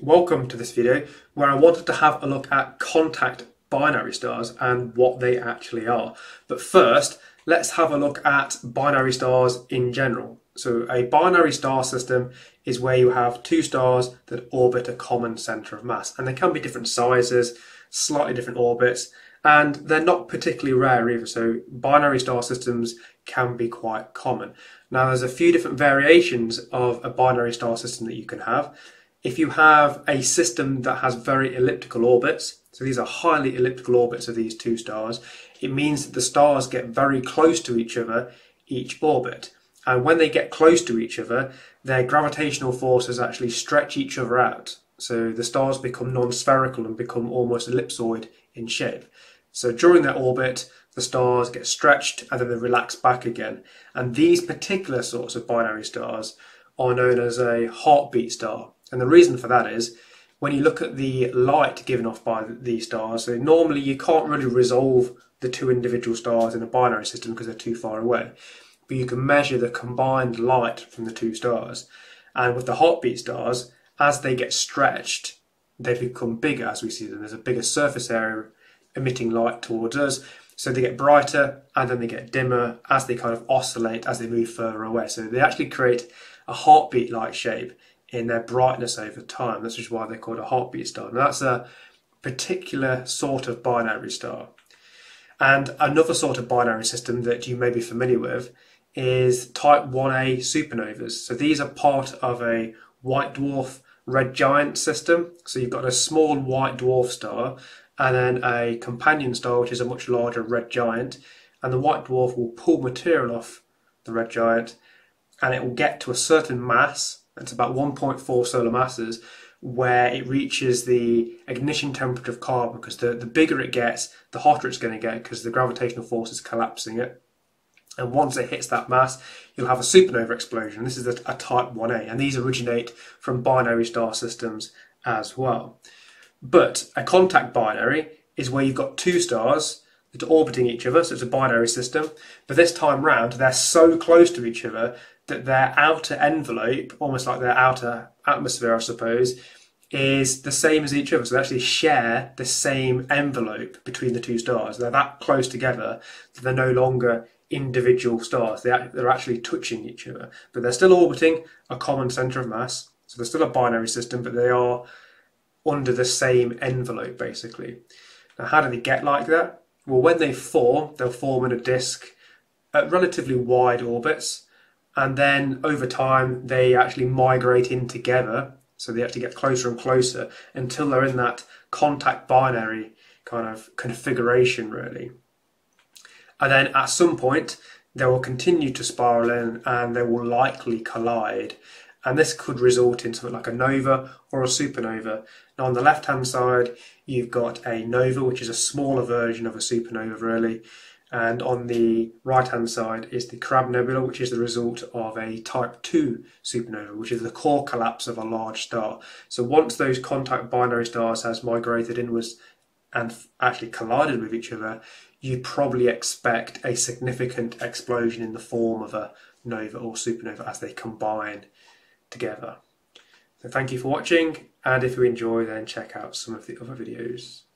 Welcome to this video where I wanted to have a look at contact binary stars and what they actually are. But first, let's have a look at binary stars in general. So a binary star system is where you have two stars that orbit a common centre of mass. And they can be different sizes, slightly different orbits, and they're not particularly rare either. So binary star systems can be quite common. Now there's a few different variations of a binary star system that you can have. If you have a system that has very elliptical orbits, so these are highly elliptical orbits of these two stars, it means that the stars get very close to each other each orbit. And when they get close to each other, their gravitational forces actually stretch each other out. So the stars become non-spherical and become almost ellipsoid in shape. So during their orbit, the stars get stretched and then they relax back again. And these particular sorts of binary stars are known as a heartbeat star. And the reason for that is, when you look at the light given off by these stars, so normally you can't really resolve the two individual stars in a binary system because they're too far away. But you can measure the combined light from the two stars. And with the heartbeat stars, as they get stretched, they become bigger as we see them. There's a bigger surface area emitting light towards us. So they get brighter and then they get dimmer as they kind of oscillate as they move further away. So they actually create a heartbeat-like shape in their brightness over time. This is why they're called a heartbeat star. Now that's a particular sort of binary star. And another sort of binary system that you may be familiar with is type 1a supernovas. So these are part of a white dwarf red giant system. So you've got a small white dwarf star and then a companion star, which is a much larger red giant. And the white dwarf will pull material off the red giant and it will get to a certain mass. It's about 1.4 solar masses where it reaches the ignition temperature of carbon, because the bigger it gets, the hotter it's going to get because the gravitational force is collapsing it. And once it hits that mass, you'll have a supernova explosion. This is a type 1a, and these originate from binary star systems as well. But a contact binary is where you've got two stars that are orbiting each other, so it's a binary system, but this time round they're so close to each other that their outer envelope, almost like their outer atmosphere, I suppose, is the same as each other. So they actually share the same envelope between the two stars. They're that close together that they're no longer individual stars. They're actually touching each other. But they're still orbiting a common centre of mass. So they're still a binary system, but they are under the same envelope, basically. Now, how do they get like that? Well, when they form, they'll form in a disk at relatively wide orbits. And then over time, they actually migrate in together. So they actually get closer and closer until they're in that contact binary kind of configuration, really. And then at some point, they will continue to spiral in and they will likely collide. And this could result in something like a nova or a supernova. Now on the left-hand side, you've got a nova, which is a smaller version of a supernova, really. And on the right-hand side is the Crab Nebula, which is the result of a Type 2 supernova, which is the core collapse of a large star. So once those contact binary stars has migrated inwards and actually collided with each other, you'd probably expect a significant explosion in the form of a nova or supernova as they combine together. So thank you for watching, and if you enjoy, then check out some of the other videos.